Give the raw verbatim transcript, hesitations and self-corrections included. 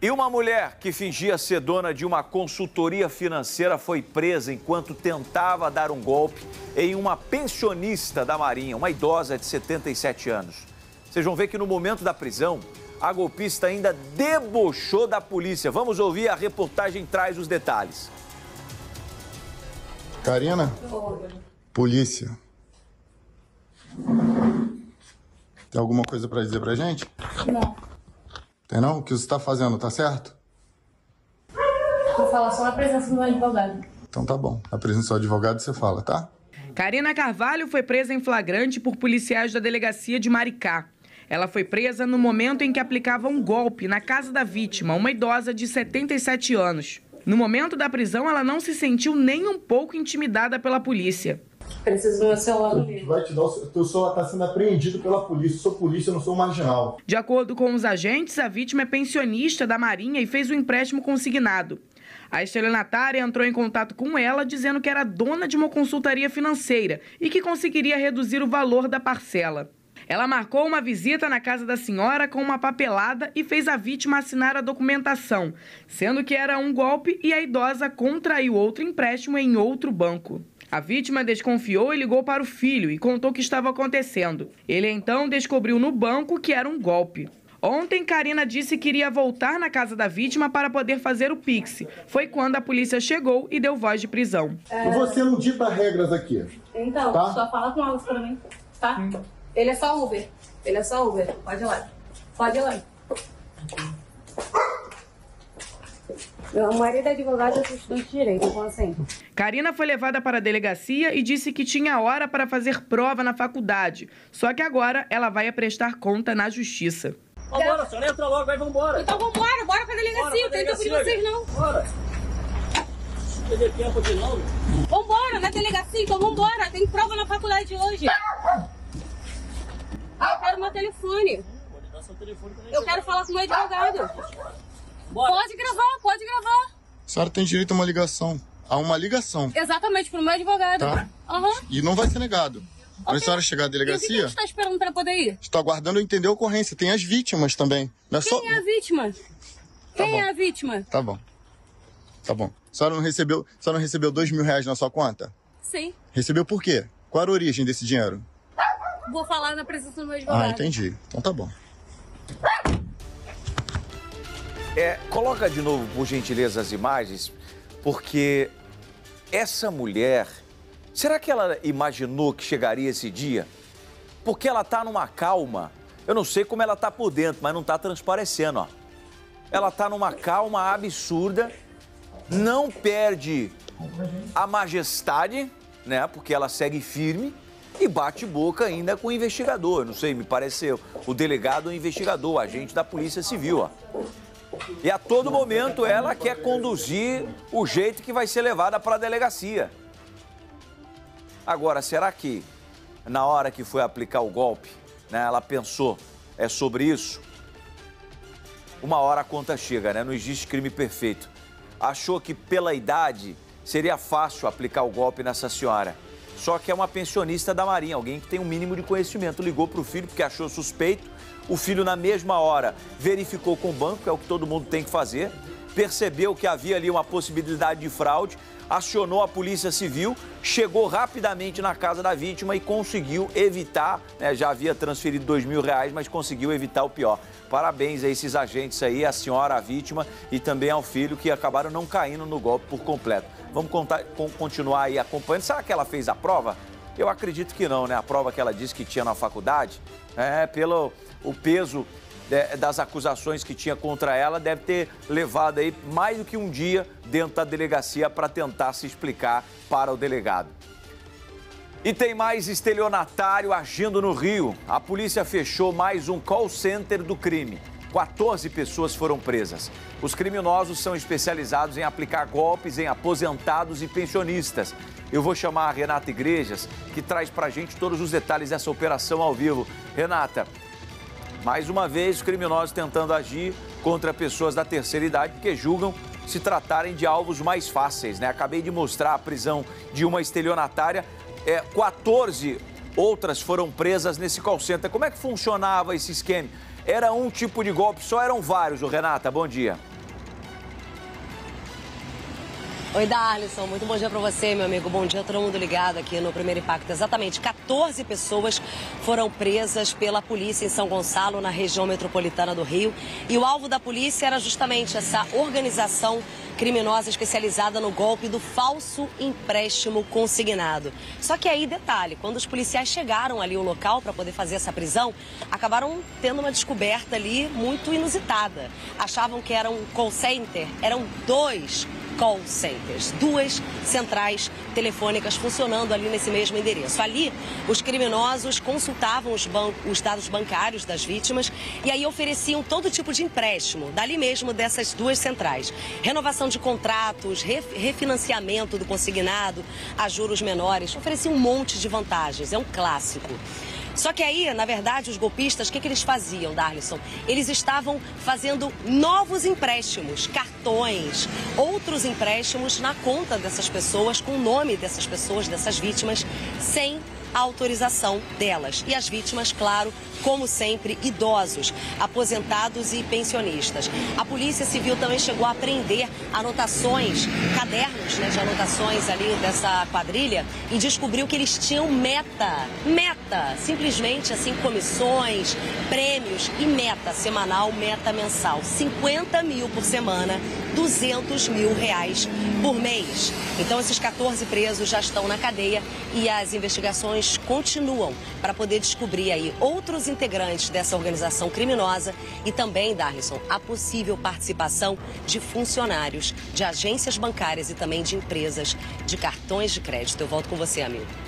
E uma mulher que fingia ser dona de uma consultoria financeira foi presa enquanto tentava dar um golpe em uma pensionista da Marinha, uma idosa de setenta e sete anos. Vocês vão ver que no momento da prisão, a golpista ainda debochou da polícia. Vamos ouvir, a reportagem traz os detalhes. Karina? Polícia. Tem alguma coisa pra dizer pra gente? Não. Tem não? O que você está fazendo, tá certo? Vou falar só na presença do advogado. Então tá bom. Na presença do advogado você fala, tá? Karina Carvalho foi presa em flagrante por policiais da delegacia de Maricá. Ela foi presa no momento em que aplicava um golpe na casa da vítima, uma idosa de setenta e sete anos. No momento da prisão, ela não se sentiu nem um pouco intimidada pela polícia. Preciso do meu celular no livro. Vai te dar o teu celular, está sendo apreendido pela polícia. Eu sou polícia, eu não sou marginal. De acordo com os agentes, a vítima é pensionista da Marinha e fez o empréstimo consignado. A estelionatária entrou em contato com ela dizendo que era dona de uma consultoria financeira e que conseguiria reduzir o valor da parcela. Ela marcou uma visita na casa da senhora com uma papelada e fez a vítima assinar a documentação, sendo que era um golpe e a idosa contraiu outro empréstimo em outro banco. A vítima desconfiou e ligou para o filho e contou o que estava acontecendo. Ele então descobriu no banco que era um golpe. Ontem, Karina disse que iria voltar na casa da vítima para poder fazer o Pix. Foi quando a polícia chegou e deu voz de prisão. É... Você não dita regras aqui. Então, tá? Só fala com algo para mim, tá? Hum. Ele é só Uber. Ele é só Uber. Pode ir lá. Pode ir lá. Meu marido é advogado, eu sou estudante de direito, então assim. Karina foi levada para a delegacia e disse que tinha hora para fazer prova na faculdade. Só que agora ela vai prestar conta na justiça. Vambora, a senhora entra logo, vai, vambora. Então vambora, bora pra delegacia, eu tenho tempo de vocês não. Bora. Não perder tempo de novo. Vambora, na delegacia, então vambora. Tem prova na faculdade hoje. Eu quero meu telefone. Pode dar seu telefone pra gente. Eu quero falar com o meu advogado. Bora. Pode gravar, pode gravar. A senhora tem direito a uma ligação. A uma ligação. Exatamente, pro meu advogado. Tá. Uhum. E não vai ser negado. Okay. Quando a senhora chegar à delegacia... E o que a gente está esperando para poder ir? Está aguardando entender a ocorrência. Tem as vítimas também. Não é Quem só... é a vítima? Tá Quem bom. é a vítima? Tá bom. Tá bom. A senhora não recebeu, a senhora não recebeu dois mil reais na sua conta? Sim. Recebeu por quê? Qual era a origem desse dinheiro? Vou falar na presença do meu advogado. Ah, entendi. Então tá bom. É, coloca de novo, por gentileza, as imagens, porque essa mulher, será que ela imaginou que chegaria esse dia? Porque ela tá numa calma, eu não sei como ela tá por dentro, mas não tá transparecendo, ó. Ela tá numa calma absurda, não perde a majestade, né, porque ela segue firme e bate boca ainda com o investigador, eu não sei, me pareceu, o delegado ou o investigador, o agente da Polícia Civil, ó. E a todo momento ela quer conduzir o jeito que vai ser levada para a delegacia. Agora, será que na hora que foi aplicar o golpe, né, ela pensou, é sobre isso? Uma hora a conta chega, né? Não existe crime perfeito. Achou que pela idade seria fácil aplicar o golpe nessa senhora. Só que é uma pensionista da Marinha, alguém que tem um mínimo de conhecimento. Ligou para o filho porque achou suspeito. O filho, na mesma hora, verificou com o banco, é o que todo mundo tem que fazer, percebeu que havia ali uma possibilidade de fraude, acionou a Polícia Civil, chegou rapidamente na casa da vítima e conseguiu evitar, né, já havia transferido dois mil reais, mas conseguiu evitar o pior. Parabéns a esses agentes aí, a senhora, a vítima e também ao filho, que acabaram não caindo no golpe por completo. Vamos contar, continuar aí acompanhando. Será que ela fez a prova? Eu acredito que não, né? A prova que ela disse que tinha na faculdade, é pelo... O peso das acusações que tinha contra ela deve ter levado aí mais do que um dia dentro da delegacia para tentar se explicar para o delegado. E tem mais estelionatário agindo no Rio. A polícia fechou mais um call center do crime. quatorze pessoas foram presas. Os criminosos são especializados em aplicar golpes em aposentados e pensionistas. Eu vou chamar a Renata Igrejas, que traz para a gente todos os detalhes dessa operação ao vivo. Renata... Mais uma vez, criminosos tentando agir contra pessoas da terceira idade, porque julgam se tratarem de alvos mais fáceis, né? Acabei de mostrar a prisão de uma estelionatária. É, quatorze Outras foram presas nesse call center. Como é que funcionava esse esquema? Era um tipo de golpe só, eram vários, Renata? Bom dia. Oi, Darlison, muito bom dia para você, meu amigo. Bom dia, todo mundo ligado aqui no Primeiro Impacto. Exatamente, quatorze pessoas foram presas pela polícia em São Gonçalo, na região metropolitana do Rio. E o alvo da polícia era justamente essa organização criminosa especializada no golpe do falso empréstimo consignado. Só que aí, detalhe, quando os policiais chegaram ali ao local para poder fazer essa prisão, acabaram tendo uma descoberta ali muito inusitada. Achavam que era um call center, eram dois call centers, duas centrais telefônicas funcionando ali nesse mesmo endereço. Ali, os criminosos consultavam os, os dados bancários das vítimas e aí ofereciam todo tipo de empréstimo, dali mesmo dessas duas centrais. Renovação de contratos, ref refinanciamento do consignado a juros menores, ofereciam um monte de vantagens, é um clássico. Só que aí, na verdade, os golpistas, o que, que eles faziam, Darlison? Eles estavam fazendo novos empréstimos, cartões, outros empréstimos na conta dessas pessoas, com o nome dessas pessoas, dessas vítimas, sem a autorização delas. E as vítimas, claro, como sempre, idosos, aposentados e pensionistas. A Polícia Civil também chegou a apreender anotações, cadernos, né, de anotações ali dessa quadrilha e descobriu que eles tinham meta, meta, simplesmente assim, comissões, prêmios e meta semanal, meta mensal. cinquenta mil por semana, duzentos mil reais por mês. Então esses quatorze presos já estão na cadeia e as investigações continuam para poder descobrir aí outros integrantes dessa organização criminosa e também, Darlison, a possível participação de funcionários de agências bancárias e também de empresas de cartões de crédito. Eu volto com você, amigo.